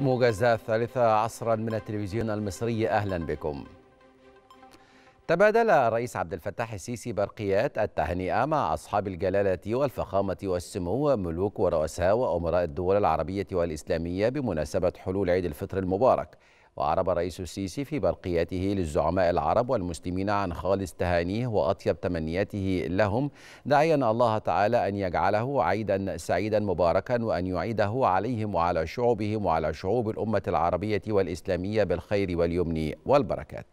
موجز الثالثة عصرا من التلفزيون المصري، أهلا بكم. تبادل الرئيس عبد الفتاح السيسي برقيات التهنئة مع أصحاب الجلالة والفخامة والسمو ملوك ورؤساء وأمراء الدول العربية والإسلامية بمناسبة حلول عيد الفطر المبارك. وأعرب الرئيس السيسي في برقيته للزعماء العرب والمسلمين عن خالص تهانيه وأطيب تمنياته لهم، داعيا الله تعالى أن يجعله عيدا سعيدا مباركا، وأن يعيده عليهم وعلى شعوبهم وعلى شعوب الأمة العربية والإسلامية بالخير واليمن والبركات.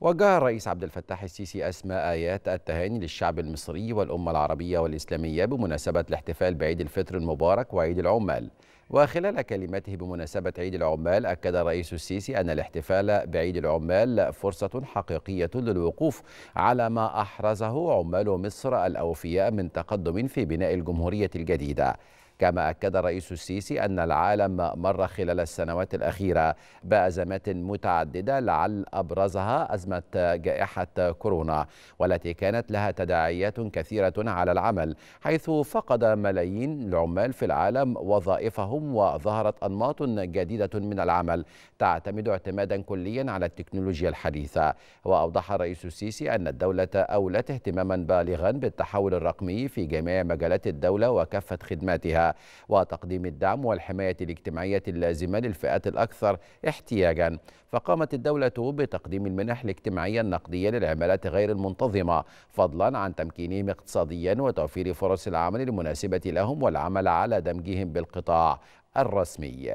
وجه الرئيس عبد الفتاح السيسي أسمى آيات التهاني للشعب المصري والأمة العربية والإسلامية بمناسبة الاحتفال بعيد الفطر المبارك وعيد العمال. وخلال كلمته بمناسبة عيد العمال، أكد الرئيس السيسي أن الاحتفال بعيد العمال فرصة حقيقية للوقوف على ما أحرزه عمال مصر الأوفياء من تقدم في بناء الجمهورية الجديدة. كما أكد الرئيس السيسي أن العالم مر خلال السنوات الأخيرة بأزمات متعددة، لعل أبرزها أزمة جائحة كورونا، والتي كانت لها تداعيات كثيرة على العمل، حيث فقد ملايين العمال في العالم وظائفهم، وظهرت أنماط جديدة من العمل تعتمد اعتمادا كليا على التكنولوجيا الحديثة. وأوضح الرئيس السيسي أن الدولة أولت اهتماما بالغا بالتحول الرقمي في جميع مجالات الدولة وكافة خدماتها، وتقديم الدعم والحماية الاجتماعية اللازمة للفئات الأكثر احتياجا. فقامت الدولة بتقديم المنح الاجتماعية النقدية للعمالات غير المنتظمة، فضلا عن تمكينهم اقتصاديا وتوفير فرص العمل المناسبة لهم والعمل على دمجهم بالقطاع الرسمي.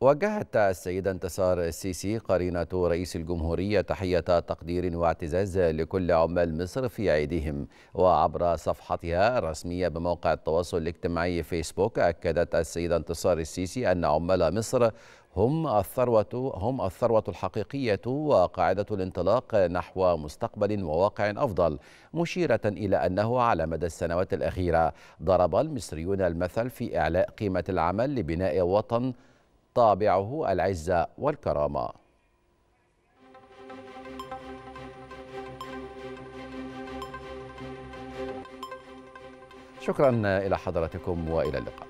وجهت السيدة انتصار السيسي قرينة رئيس الجمهورية تحية تقدير واعتزاز لكل عمال مصر في عيدهم. وعبر صفحتها الرسمية بموقع التواصل الاجتماعي فيسبوك، أكدت السيدة انتصار السيسي أن عمال مصر هم الثروة الحقيقية وقاعدة الانطلاق نحو مستقبل وواقع أفضل، مشيرة إلى أنه على مدى السنوات الأخيرة ضرب المصريون المثل في إعلاء قيمة العمل لبناء وطن طابعه العزة والكرامة. شكرا إلى حضراتكم وإلى اللقاء.